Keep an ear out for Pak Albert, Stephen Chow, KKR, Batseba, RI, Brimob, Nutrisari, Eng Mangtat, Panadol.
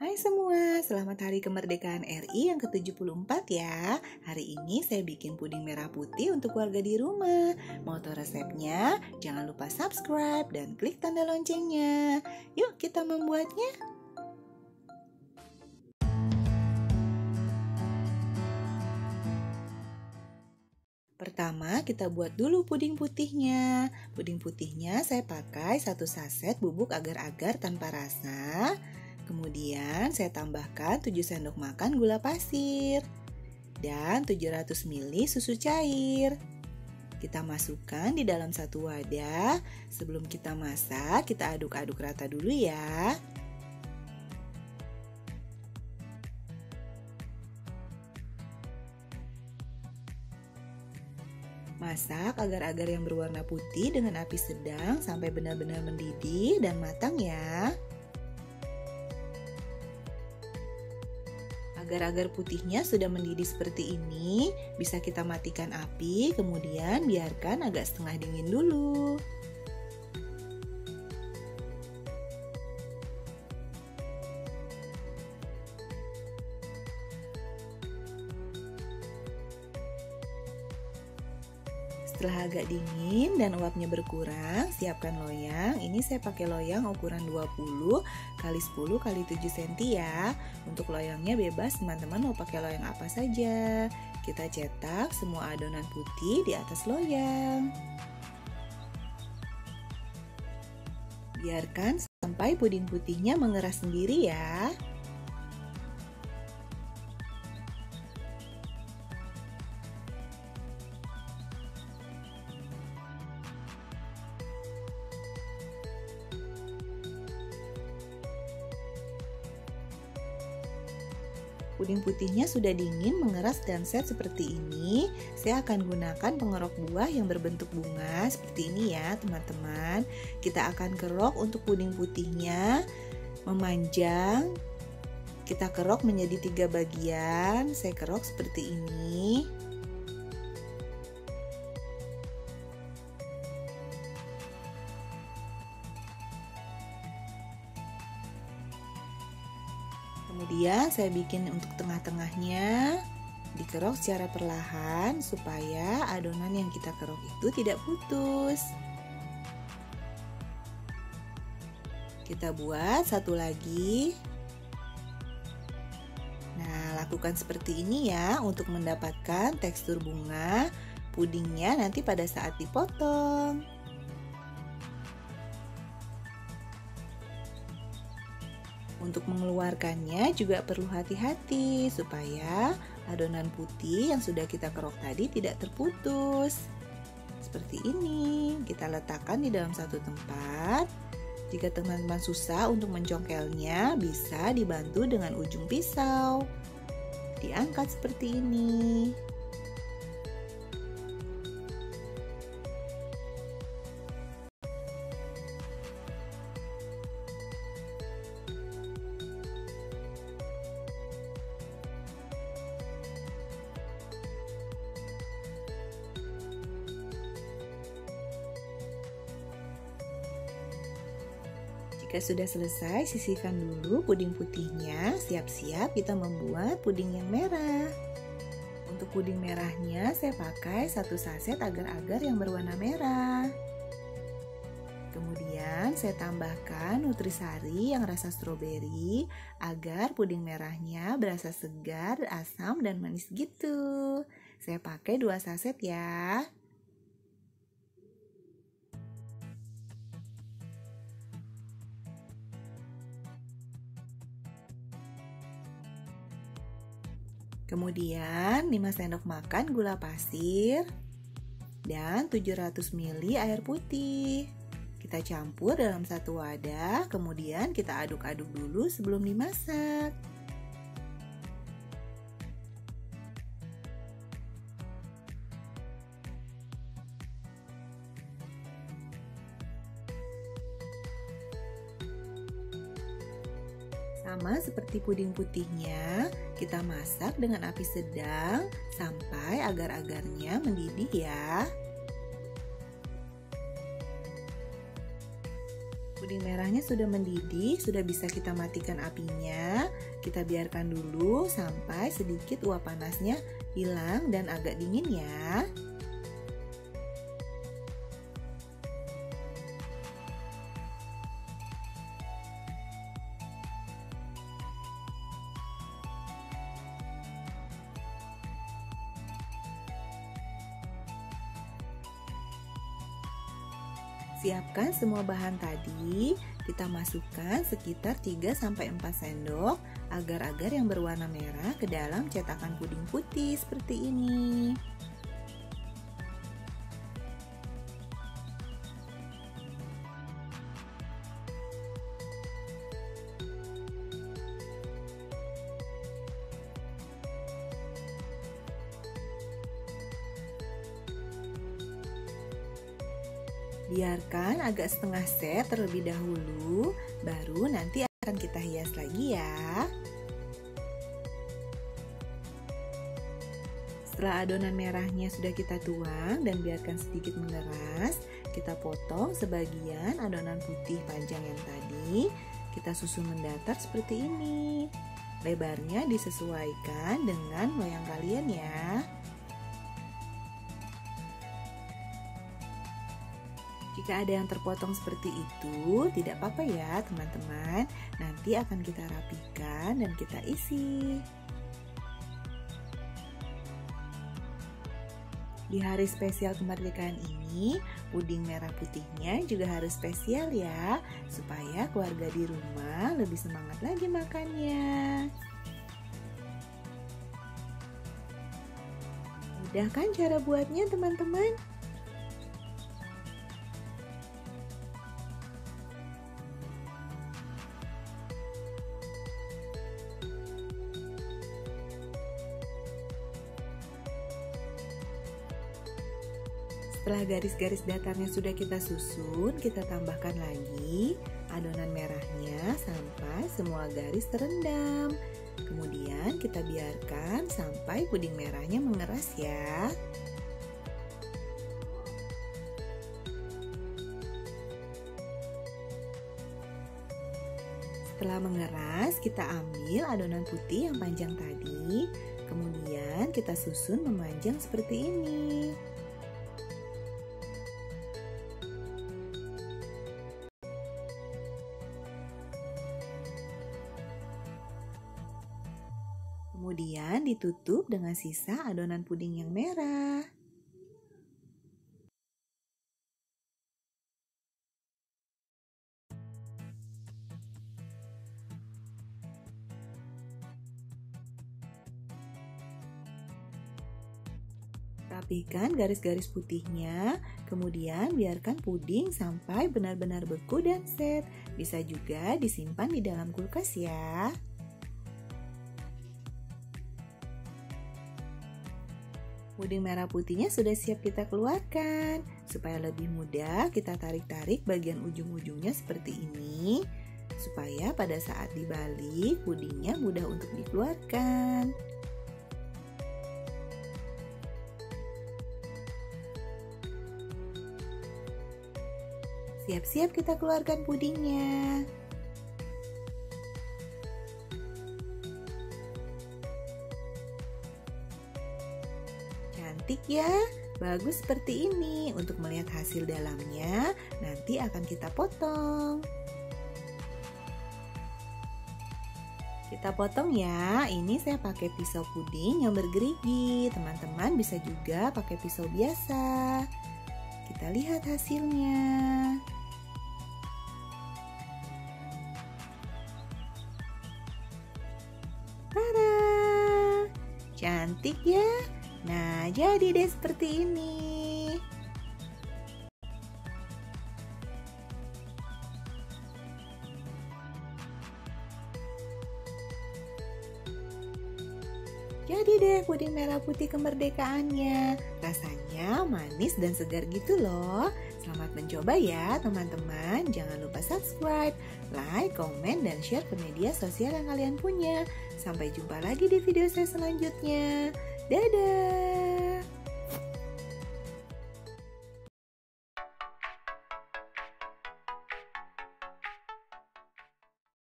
Hai semua, selamat Hari Kemerdekaan RI yang ke-74 ya. Hari ini saya bikin puding merah putih untuk keluarga di rumah. Mau tahu resepnya? Jangan lupa subscribe dan klik tanda loncengnya. Yuk kita membuatnya. Pertama kita buat dulu puding putihnya. Puding putihnya saya pakai 1 saset bubuk agar-agar tanpa rasa. Kemudian saya tambahkan 7 sendok makan gula pasir dan 700 ml susu cair. Kita masukkan di dalam satu wadah. Sebelum kita masak, kita aduk-aduk rata dulu ya. Masak agar-agar yang berwarna putih dengan api sedang sampai benar-benar mendidih dan matang ya. Agar-agar putihnya sudah mendidih seperti ini, bisa kita matikan api, kemudian biarkan agak setengah dingin dulu. Setelah agak dingin dan uapnya berkurang, siapkan loyang. Ini saya pakai loyang ukuran 20 x 10 x 7 cm ya. Untuk loyangnya bebas, teman-teman mau pakai loyang apa saja. Kita cetak semua adonan putih di atas loyang. Biarkan sampai puding putihnya mengeras sendiri ya. Puding putihnya sudah dingin, mengeras dan set seperti ini. Saya akan gunakan pengerok buah yang berbentuk bunga seperti ini ya teman-teman. Kita akan kerok untuk puding putihnya memanjang. Kita kerok menjadi 3 bagian. Saya kerok seperti ini. Kemudian saya bikin untuk tengah-tengahnya, dikerok secara perlahan supaya adonan yang kita kerok itu tidak putus. Kita buat satu lagi. Nah, lakukan seperti ini ya untuk mendapatkan tekstur bunga pudingnya nanti pada saat dipotong. Untuk mengeluarkannya juga perlu hati-hati supaya adonan putih yang sudah kita kerok tadi tidak terputus. Seperti ini, kita letakkan di dalam satu tempat. Jika teman-teman susah untuk mencongkelnya, bisa dibantu dengan ujung pisau. Diangkat seperti ini. Jika sudah selesai, sisihkan dulu puding putihnya. Siap-siap kita membuat puding yang merah. Untuk puding merahnya saya pakai 1 saset agar-agar yang berwarna merah. Kemudian saya tambahkan nutrisari yang rasa stroberi agar puding merahnya berasa segar, asam, dan manis gitu. Saya pakai 2 saset ya. Kemudian 5 sendok makan gula pasir dan 700 ml air putih. Kita campur dalam satu wadah, kemudian kita aduk-aduk dulu sebelum dimasak. Sama seperti puding putihnya, kita masak dengan api sedang sampai agar-agarnya mendidih ya. Puding merahnya sudah mendidih, sudah bisa kita matikan apinya. Kita biarkan dulu sampai sedikit uap panasnya hilang dan agak dingin ya. Siapkan semua bahan tadi, kita masukkan sekitar 3-4 sendok agar-agar yang berwarna merah ke dalam cetakan puding putih seperti ini. Biarkan agak setengah set terlebih dahulu, baru nanti akan kita hias lagi ya. Setelah adonan merahnya sudah kita tuang dan biarkan sedikit mengeras, kita potong sebagian adonan putih panjang yang tadi, kita susun mendatar seperti ini. Lebarnya disesuaikan dengan loyang kalian ya. Jika ada yang terpotong seperti itu, tidak apa-apa ya teman-teman. Nanti akan kita rapikan dan kita isi. Di hari spesial kemerdekaan ini, puding merah putihnya juga harus spesial ya, supaya keluarga di rumah lebih semangat lagi makannya. Mudah kan cara buatnya teman-teman? Setelah garis-garis datarnya sudah kita susun, kita tambahkan lagi adonan merahnya sampai semua garis terendam. Kemudian kita biarkan sampai puding merahnya mengeras ya. Setelah mengeras, kita ambil adonan putih yang panjang tadi, kemudian kita susun memanjang seperti ini. Kemudian ditutup dengan sisa adonan puding yang merah. Rapikan garis-garis putihnya, kemudian biarkan puding sampai benar-benar beku dan set. Bisa juga disimpan di dalam kulkas ya. Puding merah putihnya sudah siap kita keluarkan. Supaya lebih mudah, kita tarik-tarik bagian ujung-ujungnya seperti ini, supaya pada saat dibalik pudingnya mudah untuk dikeluarkan. Siap-siap kita keluarkan pudingnya. Cantik ya, bagus seperti ini. Untuk melihat hasil dalamnya, nanti akan kita potong. Kita potong ya. Ini saya pakai pisau puding yang bergerigi. Teman-teman bisa juga pakai pisau biasa. Kita lihat hasilnya. Tada! Cantik ya. Nah, jadi deh seperti ini. Jadi deh puding merah putih kemerdekaannya. Rasanya manis dan segar gitu loh. Selamat mencoba ya teman-teman. Jangan lupa subscribe, like, komen, dan share ke media sosial yang kalian punya. Sampai jumpa lagi di video saya selanjutnya. Dadah!